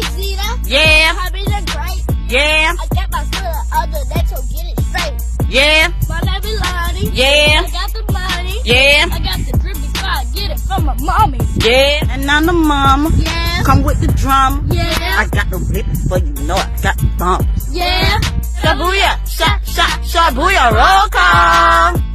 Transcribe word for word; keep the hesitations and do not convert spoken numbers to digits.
me, Zida. Yeah. Probably the great. Yeah. I got my son other that to get it straight. Yeah. My name is Lonnie. Yeah. I got the money. Yeah. I got the drippy spot. Get it from my mommy. Yeah. And I'm the mama. Yeah. Come with the drum. Yeah. I got the rip, but you know I got the bumps. Yeah. Shabooya. Sha sha shabooya roll call.